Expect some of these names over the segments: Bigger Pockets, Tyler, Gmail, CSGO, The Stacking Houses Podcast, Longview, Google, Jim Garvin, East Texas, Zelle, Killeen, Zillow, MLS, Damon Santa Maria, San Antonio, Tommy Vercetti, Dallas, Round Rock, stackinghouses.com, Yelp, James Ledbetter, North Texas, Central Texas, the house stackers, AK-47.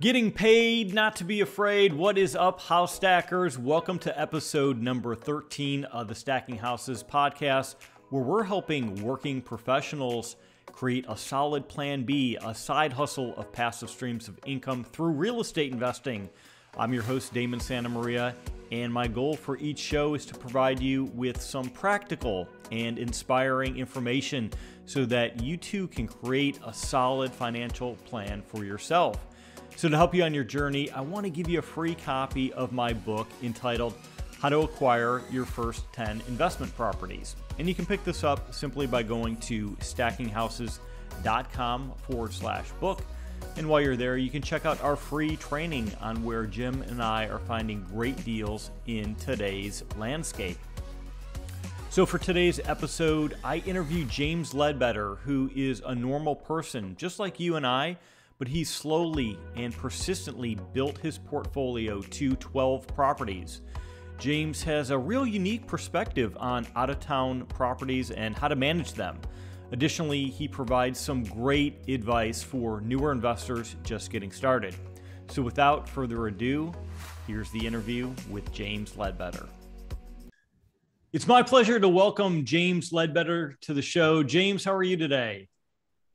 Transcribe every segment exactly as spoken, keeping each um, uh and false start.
Getting paid not to be afraid. What is up, house stackers? Welcome to episode number thirteen of the Stacking Houses podcast, where we're helping working professionals create a solid plan B, a side hustle of passive streams of income through real estate investing. I'm your host, Damon Santa Maria, and my goal for each show is to provide you with some practical and inspiring information so that you too can create a solid financial plan for yourself. So to help you on your journey, I want to give you a free copy of my book entitled How to Acquire Your First ten Investment Properties. And you can pick this up simply by going to stackinghouses.com forward slash book. And while you're there, you can check out our free training on where Jim and I are finding great deals in today's landscape. So for today's episode, I interviewed James Ledbetter, who is a normal person just like you and I, but he slowly and persistently built his portfolio to twelve properties. James has a real unique perspective on out-of-town properties and how to manage them. Additionally, he provides some great advice for newer investors just getting started. So without further ado, here's the interview with James Ledbetter. It's my pleasure to welcome James Ledbetter to the show. James, how are you today?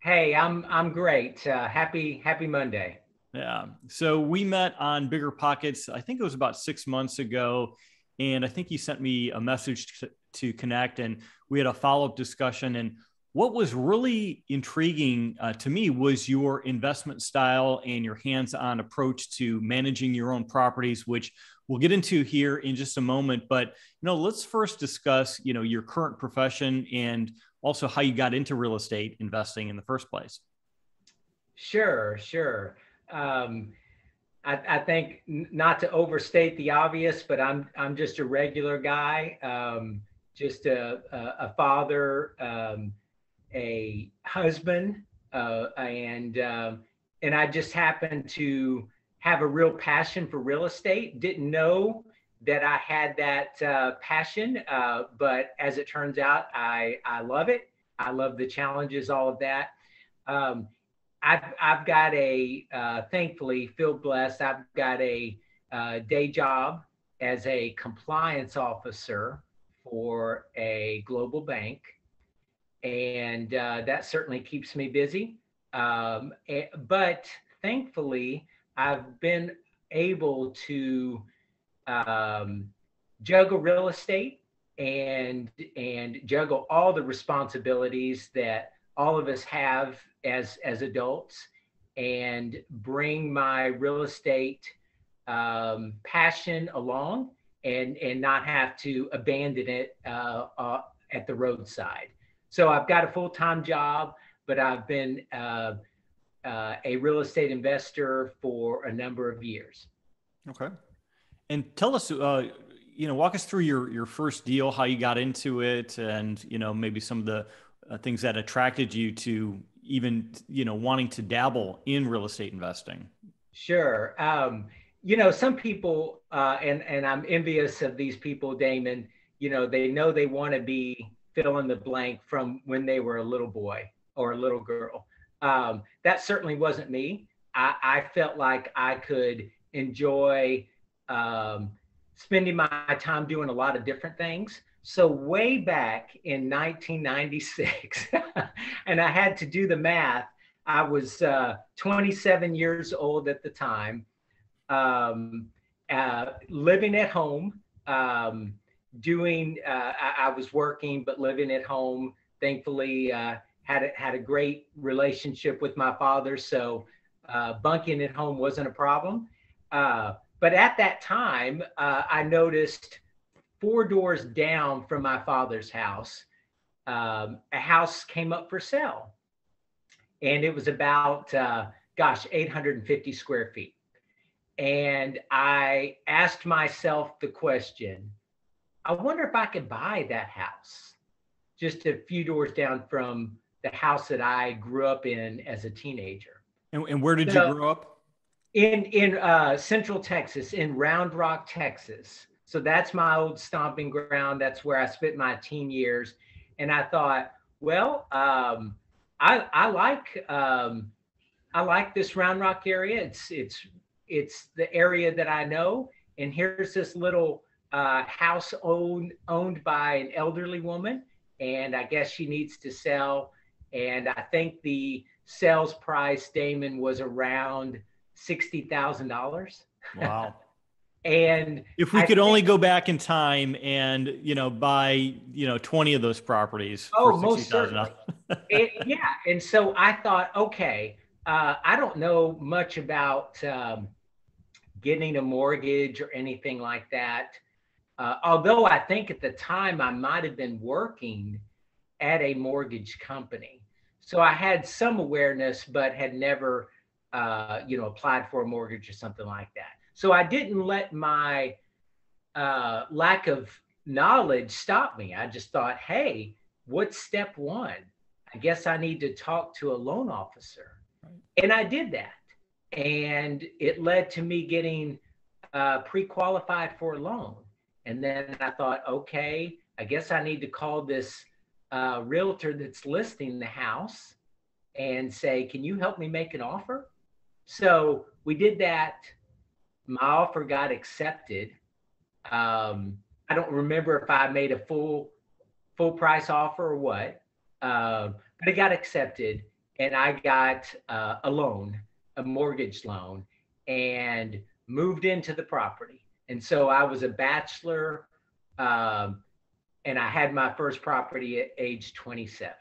Hey, I'm I'm great. Uh, happy Happy Monday. Yeah. So we met on Bigger Pockets. I think it was about six months ago, and I think you sent me a message to, to connect, and we had a follow-up discussion. And what was really intriguing uh, to me was your investment style and your hands-on approach to managing your own properties, which we'll get into here in just a moment. But you know, let's first discuss you know your current profession and also how you got into real estate investing in the first place. Sure, sure. Um, I, I think not to overstate the obvious, but I'm I'm just a regular guy, um, just a, a, a father, um, a husband, uh, and uh, and I just happened to have a real passion for real estate. Didn't know that I had that uh, passion, uh, but as it turns out, I, I love it. I love the challenges, all of that. Um, I've, I've got a, uh, thankfully, feel blessed, I've got a uh, day job as a compliance officer for a global bank. And uh, that certainly keeps me busy. Um, but thankfully, I've been able to um, juggle real estate and, and juggle all the responsibilities that all of us have as, as adults, and bring my real estate um, passion along and, and not have to abandon it uh, uh, at the roadside. So I've got a full-time job, but I've been uh, uh, a real estate investor for a number of years. Okay. And tell us, uh, you know, walk us through your, your first deal, how you got into it, and, you know, maybe some of the uh, things that attracted you to even, you know, wanting to dabble in real estate investing. Sure. Um, you know, some people, uh, and, and I'm envious of these people, Damon, you know, they know they want to be fill in the blank from when they were a little boy or a little girl. Um, that certainly wasn't me. I, I felt like I could enjoy um, spending my time doing a lot of different things. So way back in nineteen ninety-six, and I had to do the math, I was uh, twenty-seven years old at the time, um, uh, living at home, um, doing, uh, I, I was working, but living at home. Thankfully, uh, had, a, had a great relationship with my father. So uh, bunking at home wasn't a problem. Uh, but at that time, uh, I noticed four doors down from my father's house, um, a house came up for sale. And it was about, uh, gosh, eight hundred fifty square feet. And I asked myself the question, I wonder if I could buy that house just a few doors down from the house that I grew up in as a teenager. And, and where did so, you grow up? In in uh, Central Texas, in Round Rock, Texas. So that's my old stomping ground. That's where I spent my teen years. And I thought, well, um, I, I like um, I like this Round Rock area. It's it's it's the area that I know. And here's this little uh, house owned owned by an elderly woman, and I guess she needs to sell. And I think the sales price, Damon, was around sixty thousand dollars. Wow. And if we I could think, only go back in time and, you know, buy, you know, twenty of those properties. Oh, for sixty, most certainly. it, yeah. And so I thought, okay, uh, I don't know much about um, getting a mortgage or anything like that. Uh, although I think at the time I might have been working at a mortgage company. So I had some awareness, but had never, uh, you know, applied for a mortgage or something like that. So I didn't let my uh, lack of knowledge stop me. I just thought, hey, what's step one? I guess I need to talk to a loan officer. Right. And I did that. And it led to me getting uh, pre-qualified for a loan. And then I thought, okay, I guess I need to call this uh, realtor that's listing the house and say, can you help me make an offer? So we did that. My offer got accepted. Um, I don't remember if I made a full full price offer or what, uh, but it got accepted, and I got uh, a loan, a mortgage loan, and moved into the property. And so I was a bachelor, um, and I had my first property at age twenty-seven,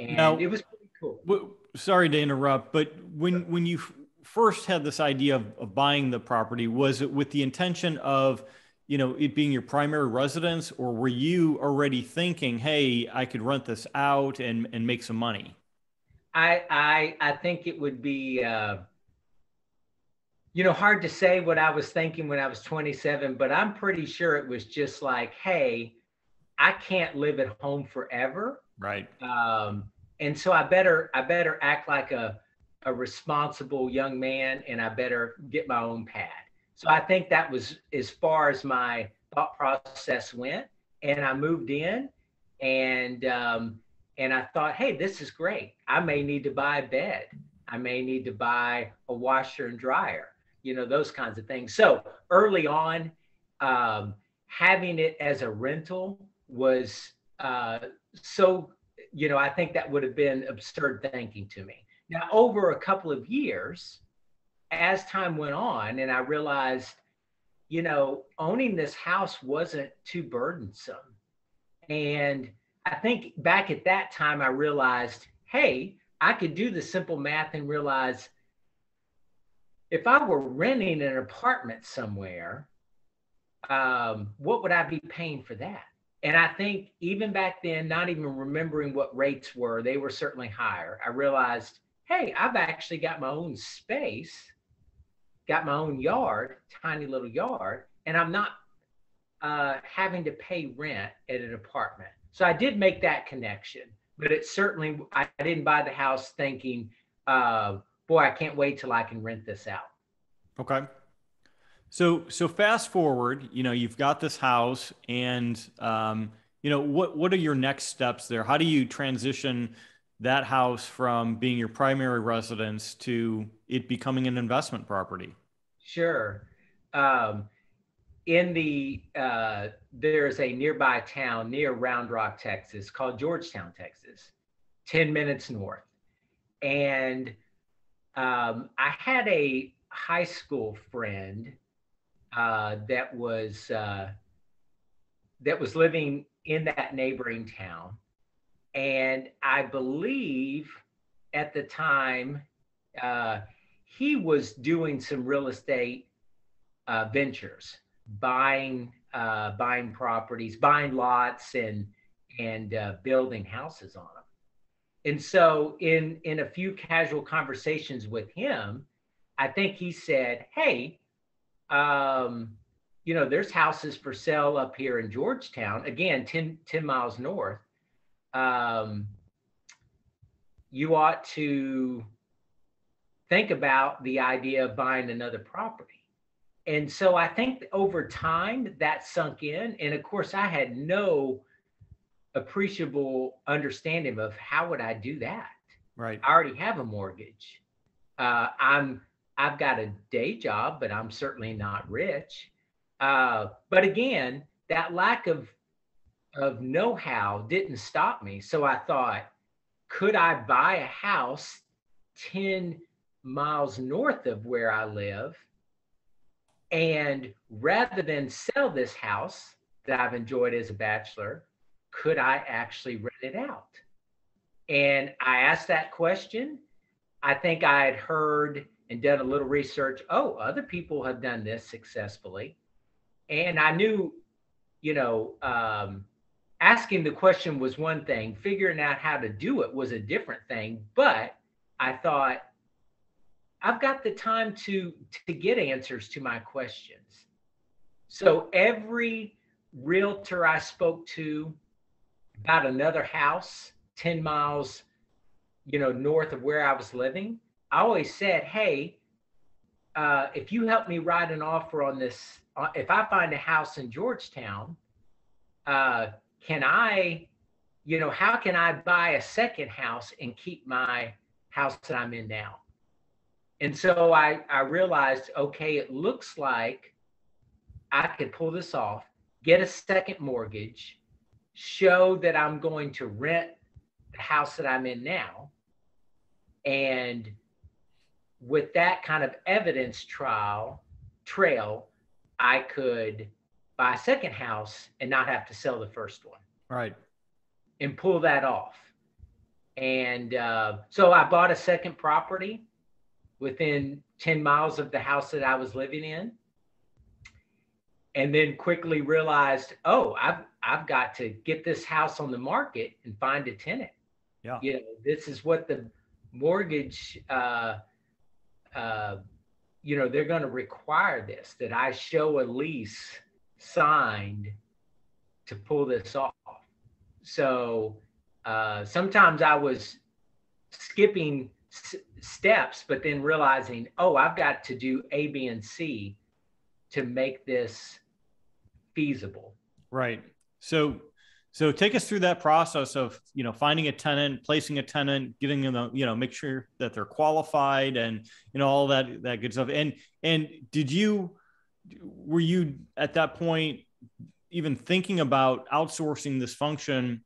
and now, it was pretty cool. W- sorry to interrupt, but when when you first had this idea of, of buying the property, was it with the intention of, you know, it being your primary residence, or were you already thinking, hey, I could rent this out and, and make some money? I, I, I think it would be, uh, you know, hard to say what I was thinking when I was twenty-seven, but I'm pretty sure it was just like, hey, I can't live at home forever. Right. Um, and so I better, I better act like a, a responsible young man, and I better get my own pad. So I think that was as far as my thought process went. And I moved in, and um, and I thought, hey, this is great. I may need to buy a bed. I may need to buy a washer and dryer, you know, those kinds of things. So early on, um, having it as a rental was uh, so, you know, I think that would have been absurd thinking to me. Now, over a couple of years, as time went on, and I realized, you know, owning this house wasn't too burdensome. And I think back at that time, I realized, hey, I could do the simple math and realize if I were renting an apartment somewhere, um, what would I be paying for that? And I think even back then, not even remembering what rates were, they were certainly higher. I realized, hey, I've actually got my own space, got my own yard, tiny little yard, and I'm not uh, having to pay rent at an apartment. So I did make that connection, but it certainly, I didn't buy the house thinking, uh, boy, I can't wait till I can rent this out. Okay. So, so fast forward, you know, you've got this house, and, um, you know, what, what are your next steps there? How do you transition that house from being your primary residence to it becoming an investment property? Sure. Um, in the, uh, there's a nearby town near Round Rock, Texas, called Georgetown, Texas, ten minutes north. And um, I had a high school friend uh, that was, uh, that was living in that neighboring town. And I believe at the time, uh, he was doing some real estate uh, ventures, buying uh, buying properties, buying lots, and and uh, building houses on them. And so, in in a few casual conversations with him, I think he said, "Hey, um, you know, there's houses for sale up here in Georgetown. Again, ten miles north." Um, you ought to think about the idea of buying another property. And so I think over time that sunk in. And of course, I had no appreciable understanding of how would I do that? Right. I already have a mortgage. Uh, I'm, I've got a day job, but I'm certainly not rich. Uh, but again, that lack of, of know-how didn't stop me. So I thought, could I buy a house ten miles north of where I live? And rather than sell this house that I've enjoyed as a bachelor, could I actually rent it out? And I asked that question. I think I had heard and done a little research. Oh, other people have done this successfully. And I knew, you know, um, asking the question was one thing, figuring out how to do it was a different thing. But I thought, I've got the time to, to get answers to my questions. So every realtor I spoke to about another house ten miles, you know, north of where I was living, I always said, hey, uh, if you help me write an offer on this, uh, if I find a house in Georgetown, uh, can I, you know, how can I buy a second house and keep my house that I'm in now? And so I, I realized, okay, it looks like I could pull this off, get a second mortgage, show that I'm going to rent the house that I'm in now. And with that kind of evidence trial trail, I could buy a second house and not have to sell the first one. Right. And pull that off. And uh, so I bought a second property within ten miles of the house that I was living in. And then quickly realized, oh, I've, I've got to get this house on the market and find a tenant. Yeah. You know, this is what the mortgage, uh, uh, you know, they're going to require this, that I show a lease signed to pull this off. So uh, sometimes I was skipping S- steps, but then realizing, oh, I've got to do A, B, and C to make this feasible. Right. So, so take us through that process of, you know, finding a tenant, placing a tenant, getting them, you know, make sure that they're qualified and, you know, all that, that good stuff. And, and did you, were you at that point even thinking about outsourcing this function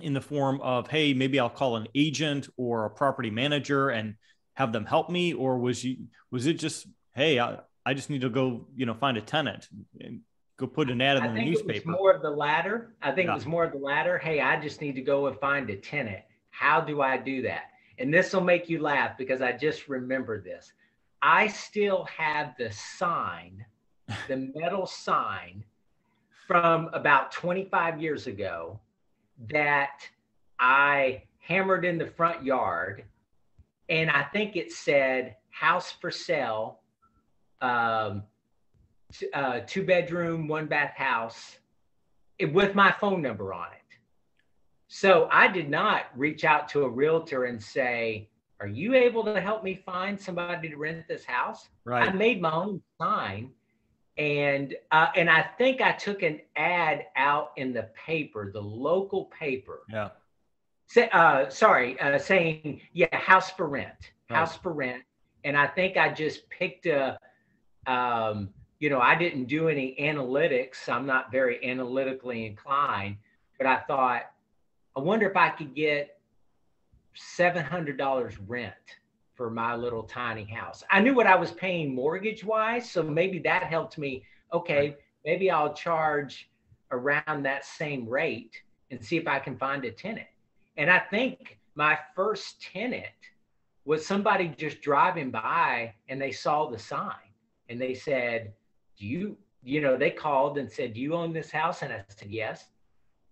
in the form of, hey, maybe I'll call an agent or a property manager and have them help me? Or was you, was it just, hey, I, I just need to go, you know, find a tenant and go put an ad in the newspaper? I think it was more of the latter. I think yeah. it was more of the latter. Hey, I just need to go and find a tenant. How do I do that? And this will make you laugh because I just remembered this. I still have the sign, the metal sign from about twenty-five years ago that I hammered in the front yard, and I think it said house for sale, um, t- uh, two bedroom, one bath house, it, with my phone number on it. So I did not reach out to a realtor and say, are you able to help me find somebody to rent this house? Right. I made my own sign. And uh, and I think I took an ad out in the paper, the local paper. Yeah. Say, uh, sorry, uh, saying, yeah, house for rent, house oh. for rent. And I think I just picked a, um, you know, I didn't do any analytics. I'm not very analytically inclined, but I thought, I wonder if I could get seven hundred dollars rent for my little tiny house. I knew what I was paying mortgage wise. So maybe that helped me. Okay, maybe I'll charge around that same rate and see if I can find a tenant. And I think my first tenant was somebody just driving by and they saw the sign and they said, do you, you know, they called and said, do you own this house? And I said, yes.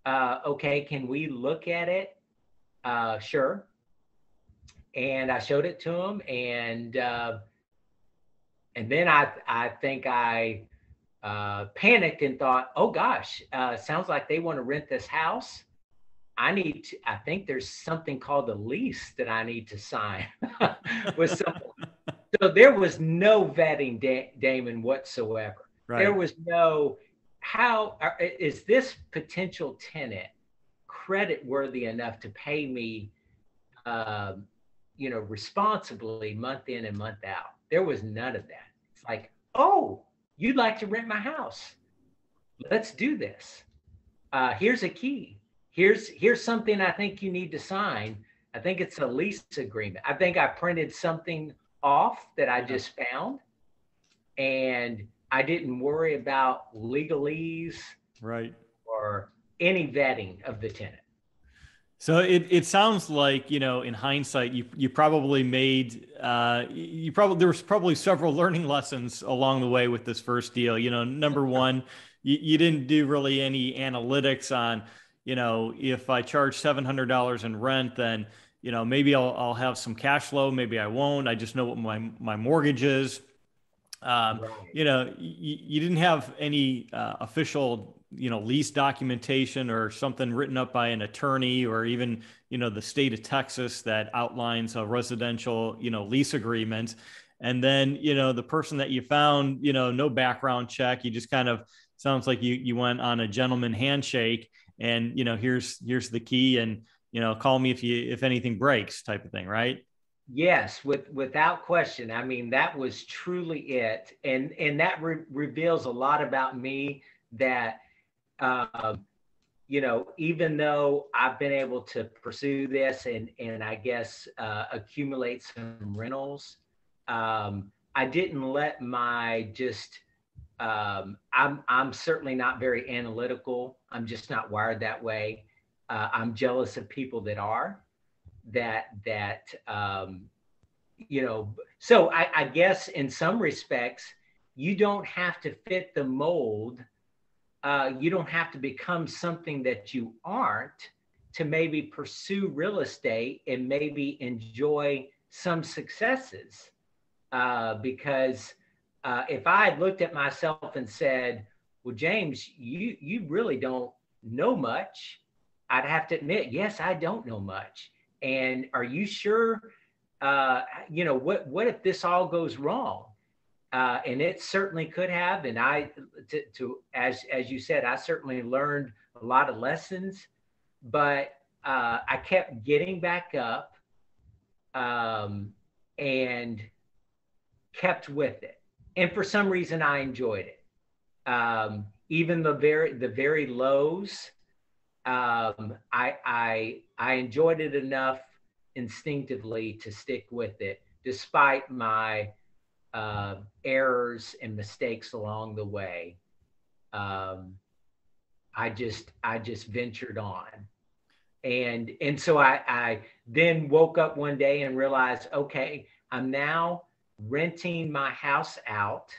Uh, okay, can we look at it? Uh, sure. And I showed it to him, and uh, and then I I think I uh, panicked and thought, oh gosh, uh, sounds like they want to rent this house. I need to, I think there's something called a lease that I need to sign with someone. So there was no vetting, da- Damon, whatsoever. Right. There was no how uh, is this potential tenant credit worthy enough to pay me? Uh, you know, responsibly month in and month out. There was none of that. It's like, oh, you'd like to rent my house. Let's do this. Uh, here's a key. Here's, here's something I think you need to sign. I think it's a lease agreement. I think I printed something off that I just found, and I didn't worry about legalese, right, or any vetting of the tenant. So it, it sounds like, you know, in hindsight, you you probably made, uh, you probably, there was probably several learning lessons along the way with this first deal. You know, number one, you, you didn't do really any analytics on, you know, if I charge seven hundred dollars in rent, then, you know, maybe I'll, I'll have some cash flow. Maybe I won't. I just know what my, my mortgage is. Um, right. You know, you, you didn't have any uh, official, you know, lease documentation or something written up by an attorney, or even, you know, the state of Texas that outlines a residential, you know, lease agreement. And then, you know, the person that you found, you know, no background check. You just kind of, sounds like you, you went on a gentleman handshake and, you know, here's, here's the key, and, you know, call me if you, if anything breaks, type of thing. Right. Yes. With, without question. I mean, that was truly it. And, and that re- reveals a lot about me, that, Uh, you know, even though I've been able to pursue this and, and I guess uh, accumulate some rentals, um, I didn't let my just, um, I'm, I'm certainly not very analytical. I'm just not wired that way. Uh, I'm jealous of people that are, that, that um, you know, so I, I guess in some respects, you don't have to fit the mold. Uh, you don't have to become something that you aren't to maybe pursue real estate and maybe enjoy some successes. Uh, because uh, if I had looked at myself and said, well, James, you, you really don't know much, I'd have to admit, yes, I don't know much. And are you sure, uh, you know, what, what if this all goes wrong? Uh, and it certainly could have. And I, to, to as as you said, I certainly learned a lot of lessons, but uh, I kept getting back up um, and kept with it. And for some reason, I enjoyed it. Um, even the very the very lows, um, I I I enjoyed it enough instinctively to stick with it, despite my uh, errors and mistakes along the way. Um, I just, I just ventured on. And, and so I, I then woke up one day and realized, okay, I'm now renting my house out,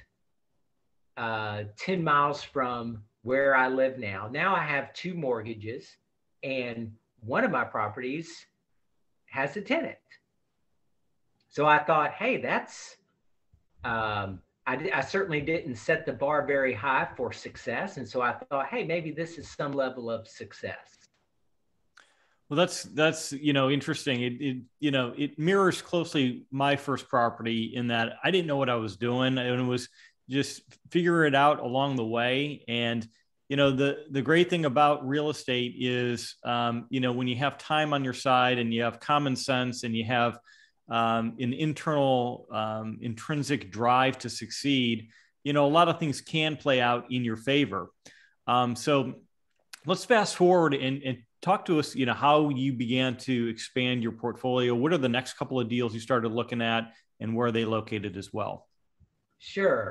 uh, ten miles from where I live now. Now I have two mortgages, and one of my properties has a tenant. So I thought, hey, that's, Um, I, I certainly didn't set the bar very high for success. And so I thought, hey, maybe this is some level of success. Well, that's, that's, you know, interesting. It, it, you know, it mirrors closely my first property in that I didn't know what I was doing, and it was just figure it out along the way. And, you know, the, the great thing about real estate is, um, you know, when you have time on your side and you have common sense and you have, Um, an internal um, intrinsic drive to succeed, you know, a lot of things can play out in your favor. Um, so let's fast forward and, and talk to us, you know, how you began to expand your portfolio. What are the next couple of deals you started looking at, and where are they located as well? Sure,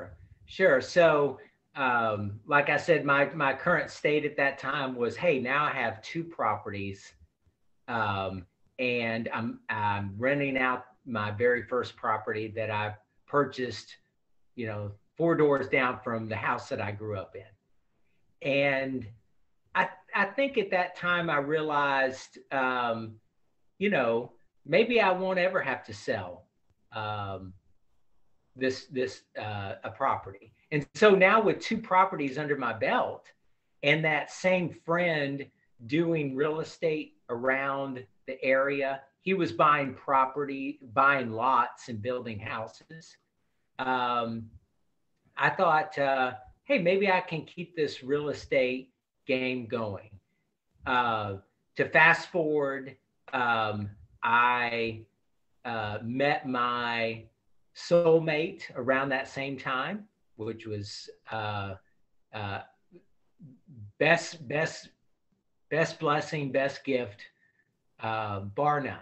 sure. So um, like I said, my, my current state at that time was, hey, now I have two properties, um, and I'm, I'm renting out my very first property that I purchased, you know, four doors down from the house that I grew up in. And I, I think at that time I realized, um, you know, maybe I won't ever have to sell um, this, this uh, a property. And so now with two properties under my belt, and that same friend doing real estate around the area, he was buying property, buying lots and building houses. Um, I thought, uh, hey, maybe I can keep this real estate game going. Uh, to fast forward, um, I, uh, uh, met my soulmate around that same time, which was uh, uh, best, best, best blessing, best gift, uh, bar none.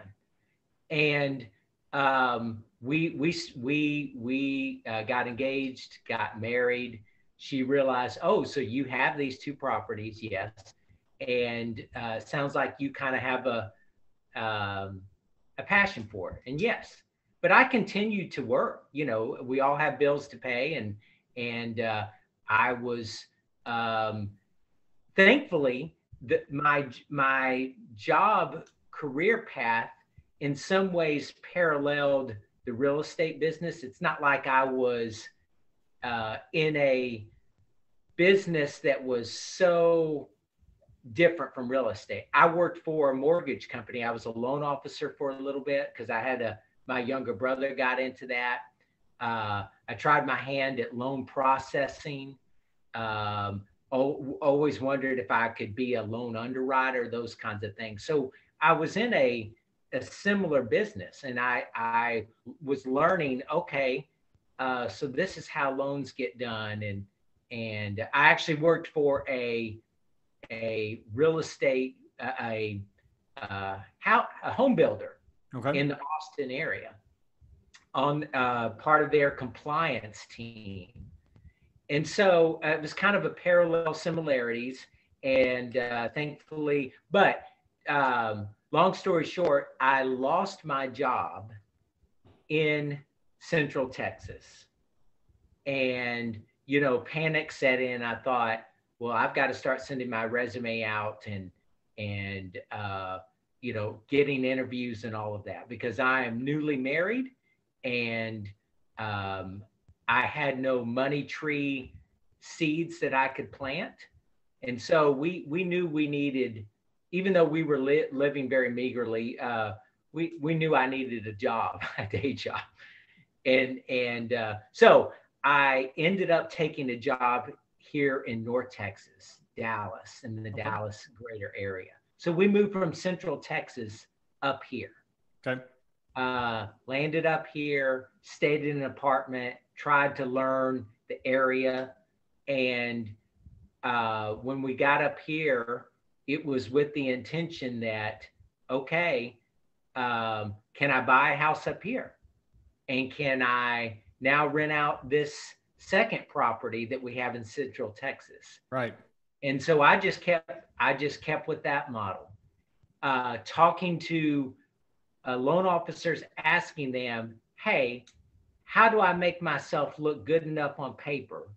And um, we we we we uh, got engaged, got married. She realized, oh, so you have these two properties, yes. And uh, sounds like you kind of have a um, a passion for it, and yes. But I continued to work. You know, we all have bills to pay, and and uh, I was um, thankfully that my my job career path in some ways paralleled the real estate business. It's not like I was uh, in a business that was so different from real estate. I worked for a mortgage company. I was a loan officer for a little bit because I had a, my younger brother got into that. Uh, I tried my hand at loan processing. Um, o- always wondered if I could be a loan underwriter, those kinds of things. So I was in a, a similar business, and I, I was learning, okay, uh, so this is how loans get done. And, and I actually worked for a, a real estate, uh, a, uh, how, a home builder okay. in the Austin area on uh, part of their compliance team. And so uh, it was kind of a parallel similarities, and uh, thankfully, but um, long story short, I lost my job in Central Texas, and, you know, panic set in. I thought, well, I've got to start sending my resume out and, and uh, you know, getting interviews and all of that, because I am newly married, and um, I had no money tree seeds that I could plant. And so we, we knew we needed, even though we were li- living very meagerly, uh, we, we knew I needed a job, a day job. And, and uh, so I ended up taking a job here in North Texas, Dallas, in the okay. Dallas greater area. So we moved from Central Texas up here. Okay. Uh, landed up here, stayed in an apartment, tried to learn the area. And uh, when we got up here, it was with the intention that, okay, um, can I buy a house up here? And can I now rent out this second property that we have in Central Texas? Right. And so I just kept, I just kept with that model, uh, talking to uh, loan officers, asking them, hey, how do I make myself look good enough on paper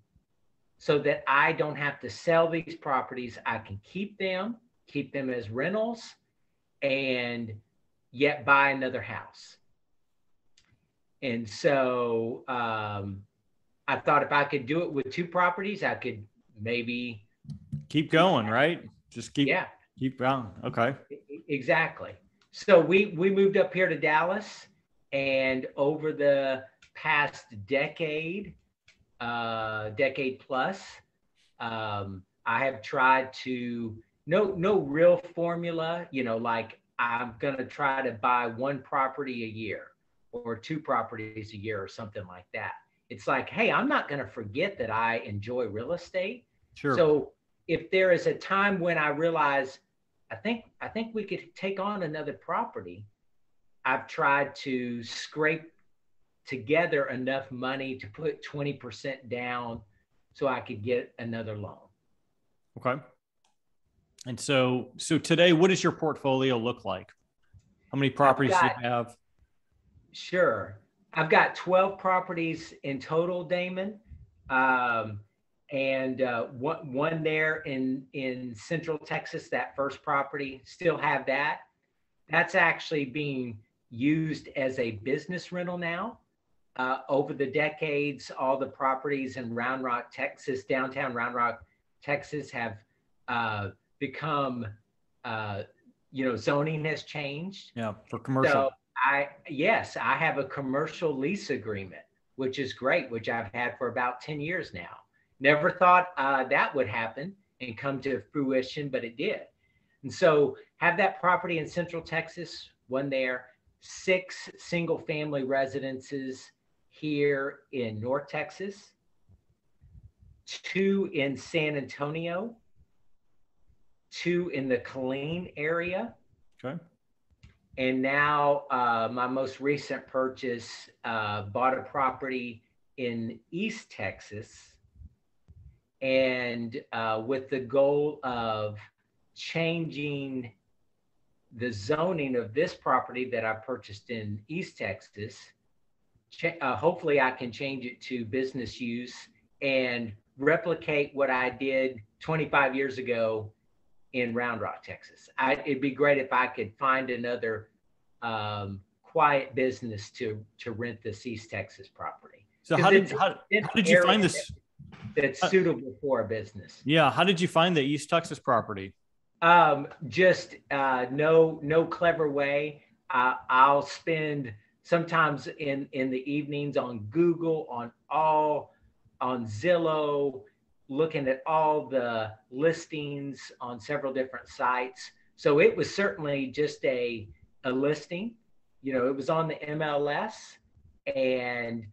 so that I don't have to sell these properties? I can keep them, keep them as rentals, and yet buy another house. And so, um, I thought if I could do it with two properties, I could maybe keep going, right? Just keep, yeah. keep going. Okay. Exactly. So we, we moved up here to Dallas, and over the past decade, uh, decade plus, um, I have tried to no, no real formula, you know, like I'm going to try to buy one property a year or two properties a year or something like that. It's like, hey, I'm not going to forget that I enjoy real estate. Sure. So if there is a time when I realize, I think I think we could take on another property, I've tried to scrape together enough money to put twenty percent down so I could get another loan. Okay. And so, so today, what does your portfolio look like? How many properties got, do you have? Sure. I've got twelve properties in total, Damon, um, and uh, one, one there in, in Central Texas, that first property, still have that. That's actually being used as a business rental now. Uh, over the decades, all the properties in Round Rock, Texas, downtown Round Rock, Texas have uh, become, uh, you know, zoning has changed. Yeah, for commercial. So, I, yes, I have a commercial lease agreement, which is great, which I've had for about ten years now. Never thought uh, that would happen and come to fruition, but it did. And so have that property in Central Texas, one there, six single family residences here in North Texas, two in San Antonio, two in the Killeen area. Okay. And now uh, my most recent purchase, uh, bought a property in East Texas, and uh, with the goal of changing the zoning of this property that I purchased in East Texas. Ch- uh, hopefully I can change it to business use and replicate what I did twenty-five years ago in Round Rock, Texas. I, it'd be great if I could find another um, quiet business to to rent this East Texas property. So how did how, how did you find this? That's suitable for a business. Yeah, how did you find the East Texas property? Um, just uh, no no clever way. Uh, I'll spend sometimes in in the evenings on Google, on all, on Zillow, looking at all the listings on several different sites. So it was certainly just a a listing. You know, it was on the M L S, and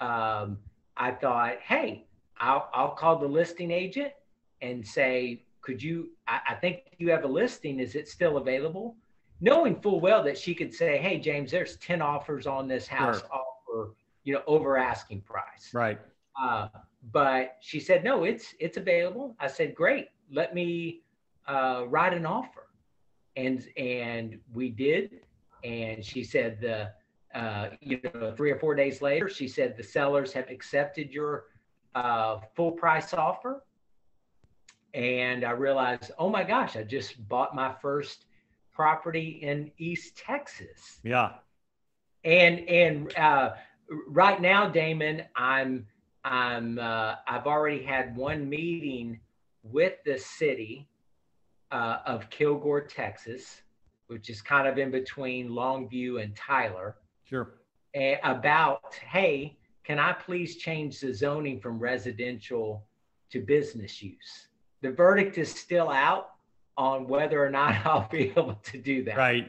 um, I thought, hey, I'll, I'll call the listing agent and say, could you, I, I think you have a listing, is it still available? Knowing full well that she could say, hey, James, there's ten offers on this house, sure, all for, you know, over asking price. Right. Uh, but she said, no, it's, it's available. I said, great, let me uh, write an offer. And, and we did. And she said, the, uh, you know, three or four days later, she said, the sellers have accepted your Uh, full price offer. And I realized, oh my gosh, I just bought my first property in East Texas. Yeah. And and uh, right now, Damon, I'm I'm uh, I've already had one meeting with the city uh, of Kilgore, Texas, which is kind of in between Longview and Tyler. Sure. A- about hey. Can I please change the zoning from residential to business use? The verdict is still out on whether or not I'll be able to do that. Right.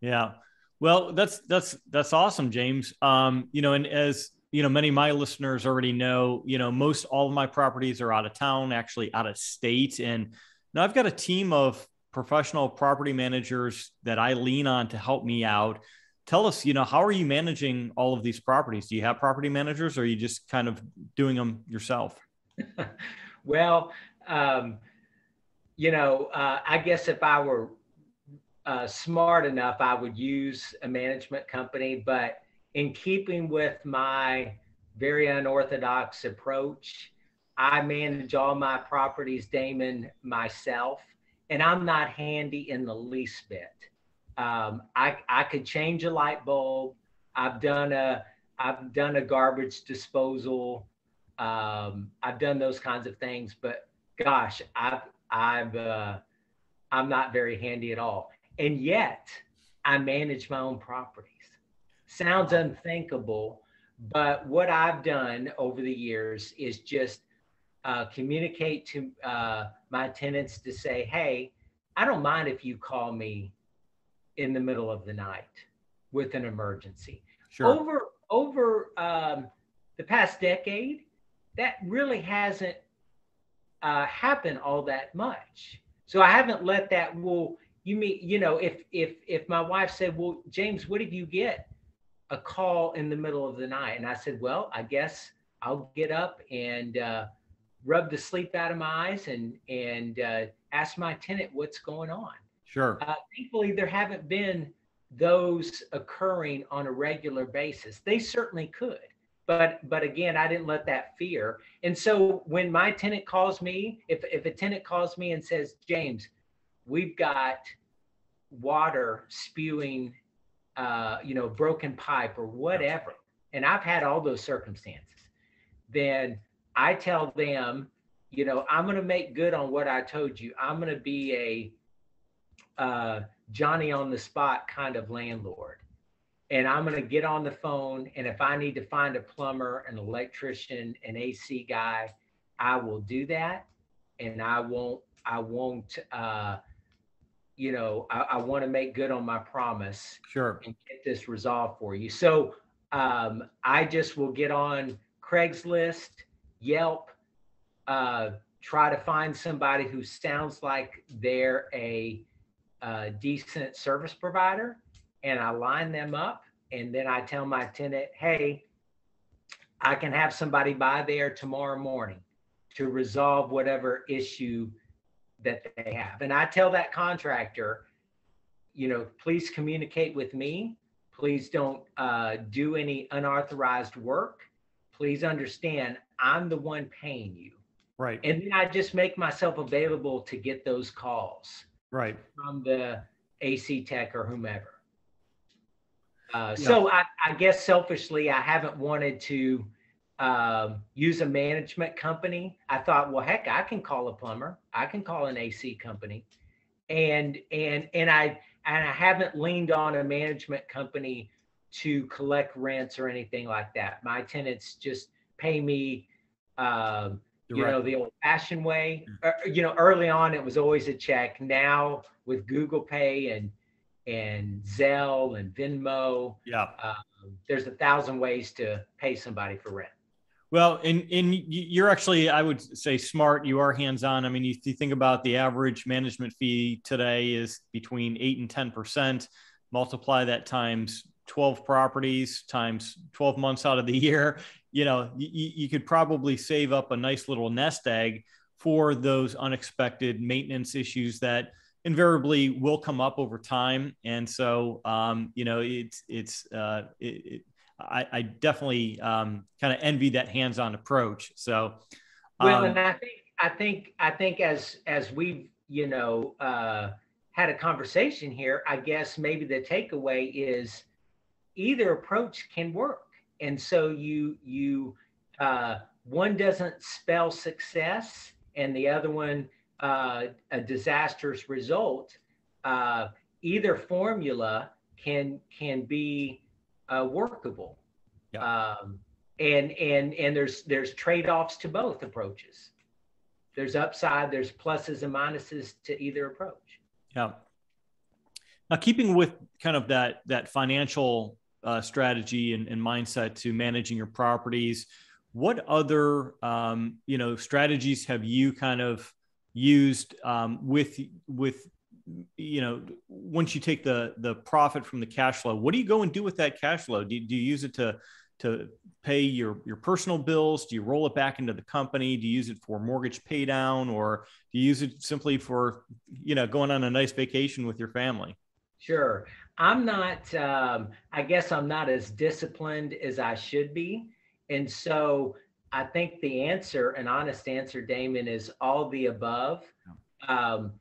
Yeah. Well, that's, that's, that's awesome, James. Um, you know, and as you know, many of my listeners already know, you know, most all of my properties are out of town, actually out of state. And now I've got a team of professional property managers that I lean on to help me out. Tell us, you know, how are you managing all of these properties? Do you have property managers, or are you just kind of doing them yourself? Well, um, you know, uh, I guess if I were uh, smart enough, I would use a management company. But in keeping with my very unorthodox approach, I manage all my properties, Damon, myself, and I'm not handy in the least bit. Um, I, I could change a light bulb. I've done a, I've done a garbage disposal. Um, I've done those kinds of things, but gosh, I've, I've, uh, I'm not very handy at all. And yet I manage my own properties. Sounds unthinkable, but what I've done over the years is just, uh, communicate to, uh, my tenants to say, hey, I don't mind if you call me in the middle of the night with an emergency. Sure. Over over um, the past decade, that really hasn't uh, happened all that much. So I haven't let that. Well, you mean you know if if if my wife said, well, James, what if you get a call in the middle of the night? And I said, well, I guess I'll get up and uh, rub the sleep out of my eyes and and uh, ask my tenant what's going on. Sure. Uh, thankfully, there haven't been those occurring on a regular basis. They certainly could. But but again, I didn't let that fear. And so when my tenant calls me, if, if a tenant calls me and says, James, we've got water spewing, uh, you know, broken pipe or whatever, and I've had all those circumstances, then I tell them, you know, I'm going to make good on what I told you. I'm going to be a uh Johnny on the spot kind of landlord, and I'm going to get on the phone, and if I need to find a plumber, an electrician, an A C guy, I will do that, and I won't I won't uh you know, I, I want to make good on my promise. Sure. And get this resolved for you. So um, I just will get on Craigslist, Yelp, uh, try to find somebody who sounds like they're a, a decent service provider, and I line them up. And then I tell my tenant, hey, I can have somebody by there tomorrow morning to resolve whatever issue that they have. And I tell that contractor, you know, please communicate with me. Please don't uh, do any unauthorized work. Please understand, I'm the one paying you. Right. And then I just make myself available to get those calls. Right. From the A C tech or whomever. Uh, yeah. So I, I guess selfishly, I haven't wanted to um, use a management company. I thought, well, heck, I can call a plumber. I can call an A C company. And and and I and I haven't leaned on a management company to collect rents or anything like that. My tenants just pay me, um, you know, the old fashioned way. Or, you know, early on, it was always a check. Now with Google Pay and and Zelle and Venmo. Yeah. Um, there's a thousand ways to pay somebody for rent. Well, and, and you're actually, I would say, smart. You are hands-on. I mean, if you think about the average management fee today is between eight and ten percent. Multiply that times twelve properties, times twelve months out of the year. You know, you, you could probably save up a nice little nest egg for those unexpected maintenance issues that invariably will come up over time. And so, um, you know, it's, it's, uh, it, it, I, I definitely um, kind of envy that hands-on approach. So, um, well, and I think, I think, I think as, as we've, you know, uh, had a conversation here, I guess maybe the takeaway is either approach can work. And so you, you, uh, one doesn't spell success and the other one Uh, a disastrous result. Uh, either formula can can be uh, workable, yeah. um, and and and there's there's trade-offs to both approaches. There's upside, there's pluses and minuses to either approach. Yeah. Now, keeping with kind of that that financial uh, strategy and, and mindset to managing your properties, what other um, you know strategies have you kind of used um, with, with, you know, once you take the, the profit from the cash flow, what do you go and do with that cash flow? Do you, do you use it to, to pay your, your personal bills? Do you roll it back into the company? Do you use it for mortgage pay down, or do you use it simply for, you know, going on a nice vacation with your family? Sure. I'm not, um, I guess I'm not as disciplined as I should be. And so I think the answer, an honest answer, Damon, is all the above. Um,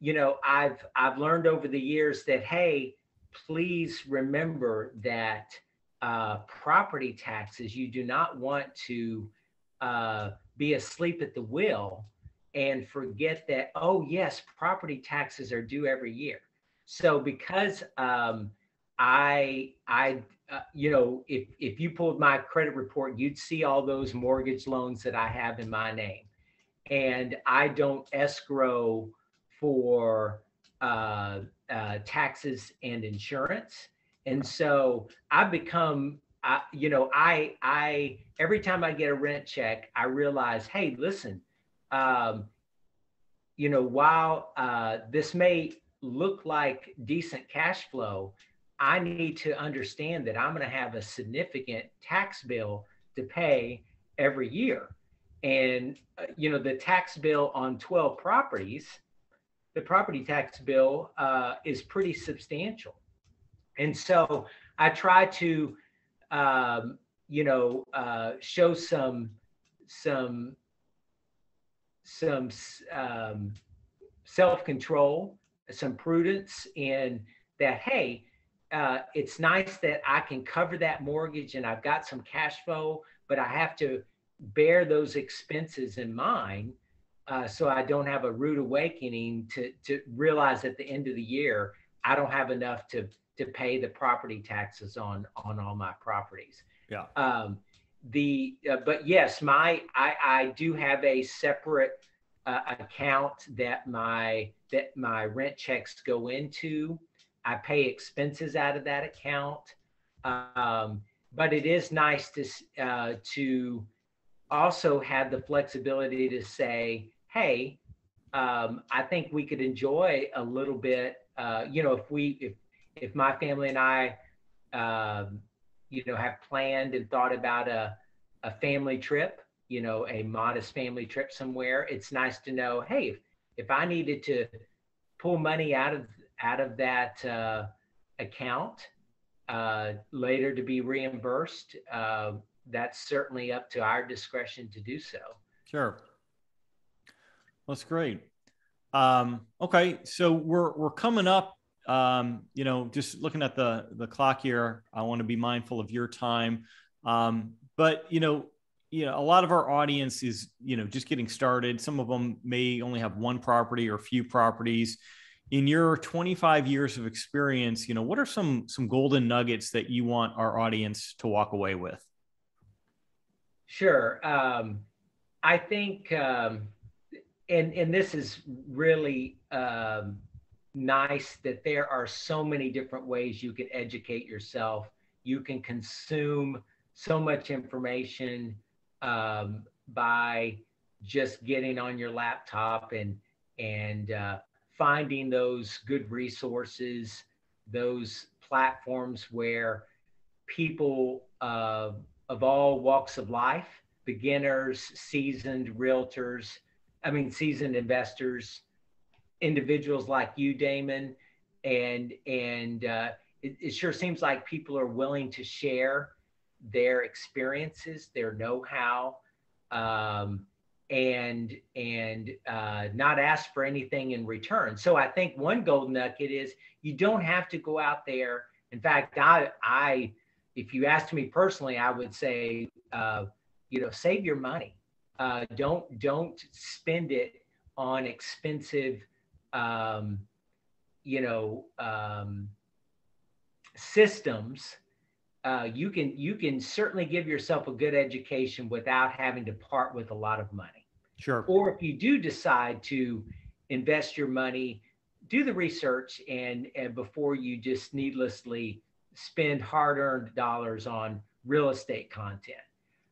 you know, I've I've learned over the years that, hey, please remember that uh, property taxes, you do not want to uh, be asleep at the wheel and forget that, oh, yes, property taxes are due every year. So because um, I, I, Uh, you know, if, if you pulled my credit report, you'd see all those mortgage loans that I have in my name. And I don't escrow for uh, uh, taxes and insurance. And so I become, I, you know, I, I, every time I get a rent check, I realize, hey, listen, um, you know, while uh, this may look like decent cash flow, I need to understand that I'm going to have a significant tax bill to pay every year. And, uh, you know, the tax bill on twelve properties, the property tax bill uh, is pretty substantial. And so I try to, um, you know, uh, show some, some, some um, self-control, some prudence in that, hey, Uh, it's nice that I can cover that mortgage and I've got some cash flow, but I have to bear those expenses in mind uh, so I don't have a rude awakening to, to realize at the end of the year, I don't have enough to, to pay the property taxes on, on all my properties. Yeah. Um, the, uh, but yes, my, I, I do have a separate uh, account that my that my rent checks go into. I pay expenses out of that account. Um, but it is nice to uh, to also have the flexibility to say, hey, um, I think we could enjoy a little bit. Uh, you know, if we if if my family and I, um, you know, have planned and thought about a a family trip, you know, a modest family trip somewhere, it's nice to know, hey, if, if I needed to pull money out of out of that uh, account uh, later to be reimbursed, uh, that's certainly up to our discretion to do so. Sure. That's great. Um, okay, so we're we're coming up. Um, you know, just looking at the the clock here, I want to be mindful of your time. Um, but you know, you know, a lot of our audience is you know just getting started. Some of them may only have one property or a few properties. In your twenty-five years of experience, you know, what are some some golden nuggets that you want our audience to walk away with? Sure, um, I think. Um... And, and this is really um, nice that there are so many different ways you can educate yourself. You can consume so much information um, by just getting on your laptop and, and uh, finding those good resources, those platforms where people uh, of all walks of life, beginners, seasoned realtors, I mean, seasoned investors, individuals like you, Damon, and and uh, it, it sure seems like people are willing to share their experiences, their know-how, um, and and uh, not ask for anything in return. So I think one golden nugget is you don't have to go out there. In fact, I, I if you asked me personally, I would say, uh, you know, save your money. Uh, don't don't spend it on expensive, um, you know, um, systems. Uh, you can you can certainly give yourself a good education without having to part with a lot of money. Sure. Or if you do decide to invest your money, do the research and and before you just needlessly spend hard-earned dollars on real estate content.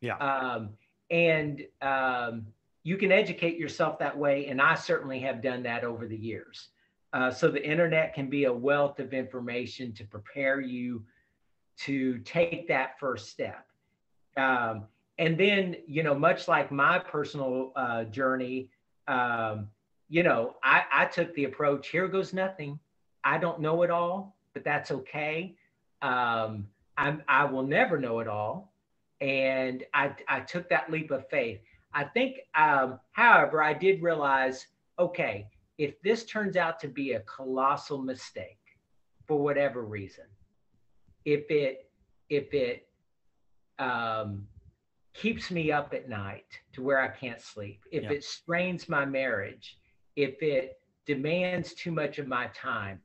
Yeah. Um, And um, you can educate yourself that way. And I certainly have done that over the years. Uh, so the internet can be a wealth of information to prepare you to take that first step. Um, and then, you know, much like my personal uh, journey, um, you know, I, I took the approach, here goes nothing. I don't know it all, but that's okay. Um, I'm, I will never know it all. And I, I took that leap of faith. I think, um, however, I did realize, okay, if this turns out to be a colossal mistake for whatever reason, if it, if it um, keeps me up at night to where I can't sleep, if yeah. it strains my marriage, if it demands too much of my time,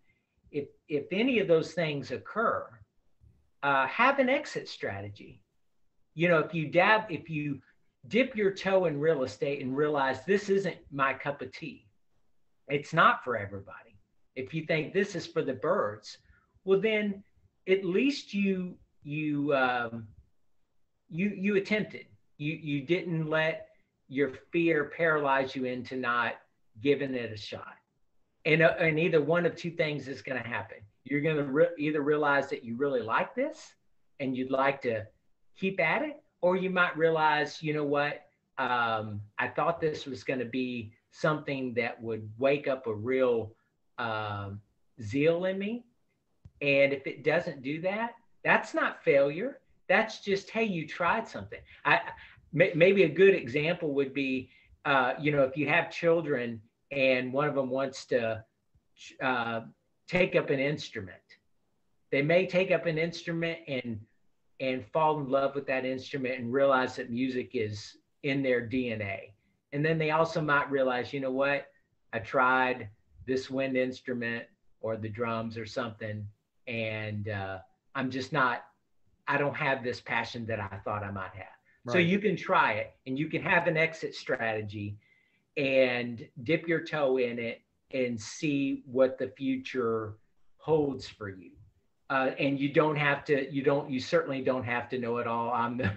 if, if any of those things occur, uh, have an exit strategy. You know, if you dab, if you dip your toe in real estate and realize this isn't my cup of tea, it's not for everybody. If you think this is for the birds, well, then at least you you um, you you attempted. You you didn't let your fear paralyze you into not giving it a shot. And uh, and either one of two things is going to happen. You're going to re- either realize that you really like this and you'd like to keep at it, or you might realize, you know what, um, I thought this was going to be something that would wake up a real um, zeal in me. And if it doesn't do that, that's not failure. That's just, hey, you tried something. I, may, maybe a good example would be, uh, you know, if you have children and one of them wants to uh, take up an instrument, they may take up an instrument and and fall in love with that instrument and realize that music is in their D N A. And then they also might realize, you know what, I tried this wind instrument or the drums or something, and uh, I'm just not, I don't have this passion that I thought I might have. Right. So you can try it and you can have an exit strategy. and dip your toe in it and see what the future holds for you. Uh, and you don't have to, you don't, you certainly don't have to know it all. I'm the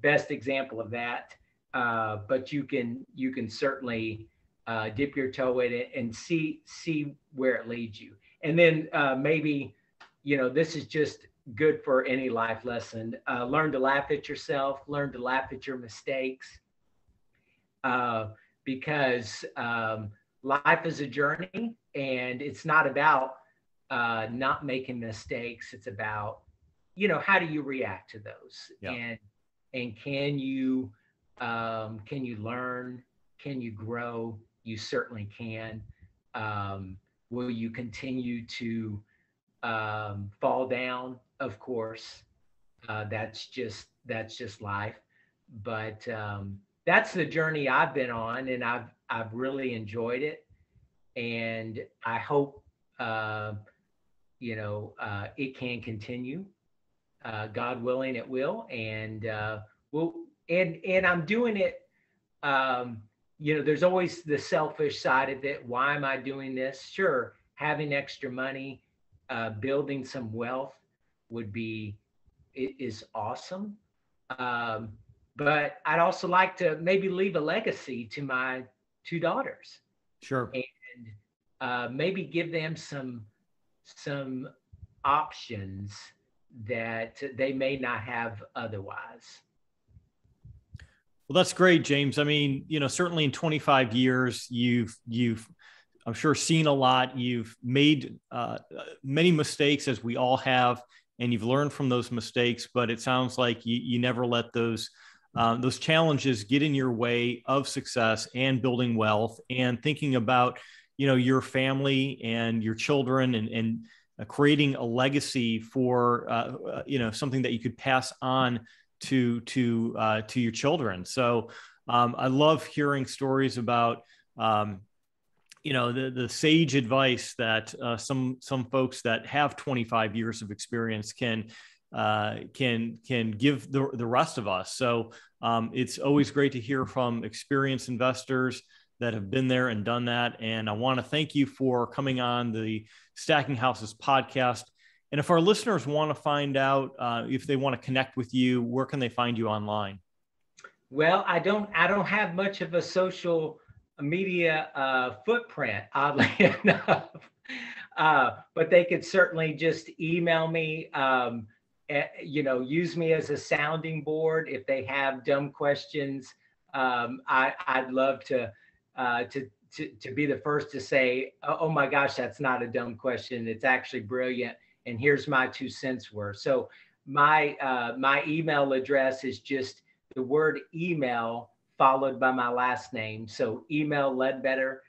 best example of that. Uh, but you can, you can certainly uh, dip your toe in it and see, see where it leads you. And then uh, maybe, you know, this is just good for any life lesson. Uh, learn to laugh at yourself, learn to laugh at your mistakes. Uh, because um, life is a journey, and it's not about uh, not making mistakes. It's about, you know, how do you react to those? Yeah. And and can you um, can you learn? Can you grow? You certainly can. Um, will you continue to um, fall down? Of course, uh, that's just that's just life. But um, that's the journey I've been on, and I've I've really enjoyed it, and I hope uh, you know uh, it can continue. Uh, God willing, it will, and uh, we'll and and I'm doing it. Um, you know, there's always the selfish side of it. Why am I doing this? Sure, having extra money, uh, building some wealth would be it is awesome. Um, But I'd also like to maybe leave a legacy to my two daughters. Sure. And uh, maybe give them some some options that they may not have otherwise. Well, that's great, James. I mean, you know, certainly in twenty-five years, you've you've I'm sure seen a lot. You've made uh, many mistakes, as we all have, and you've learned from those mistakes. But it sounds like you you never let those Um, those challenges get in your way of success and building wealth and thinking about, you know, your family and your children and, and uh, creating a legacy for, uh, uh, you know, something that you could pass on to, to, uh, to your children. So um, I love hearing stories about, um, you know, the, the sage advice that uh, some, some folks that have twenty-five years of experience can Uh, can can give the, the rest of us. So um, it's always great to hear from experienced investors that have been there and done that. And I want to thank you for coming on the Stacking Houses podcast. And if our listeners want to find out uh, if they want to connect with you, where can they find you online? Well, I don't I don't have much of a social media uh, footprint, oddly enough, uh, but they could certainly just email me. Um, you know, use me as a sounding board. If they have dumb questions, um, I, I'd love to, uh, to, to, to be the first to say, oh my gosh, that's not a dumb question. It's actually brilliant. And here's my two cents worth. So my, uh, my email address is just the word email followed by my last name. So email Ledbetter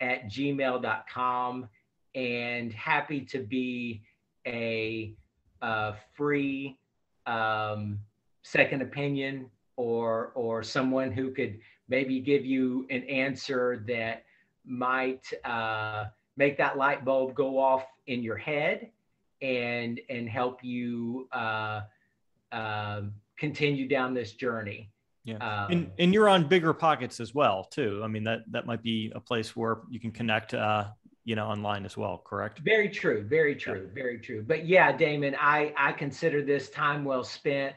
at gmail dot com, and happy to be a, uh, free, um, second opinion, or, or someone who could maybe give you an answer that might, uh, make that light bulb go off in your head and, and help you, uh, uh, continue down this journey. Yeah. Um, and, and you're on Bigger Pockets as well, too. I mean, that, that might be a place where you can connect, uh, you know, online as well, correct? Very true, very true, yeah. very true. But yeah, Damon, I, I consider this time well spent.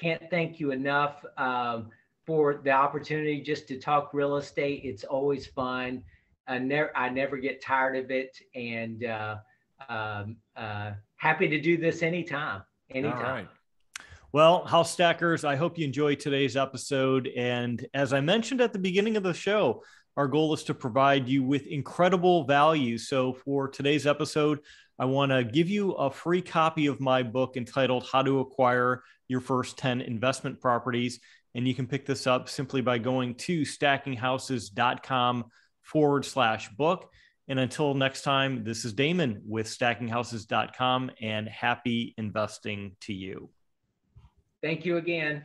Can't thank you enough um, for the opportunity just to talk real estate. It's always fun. I, ne- I never get tired of it. And uh, um, uh, happy to do this anytime, anytime. All right. Well, House Stackers, I hope you enjoyed today's episode. And as I mentioned at the beginning of the show, our goal is to provide you with incredible value. So for today's episode, I want to give you a free copy of my book entitled How to Acquire Your First ten Investment Properties. And you can pick this up simply by going to stackinghouses.com forward slash book. And until next time, this is Damon with stackinghouses dot com, and happy investing to you. Thank you again.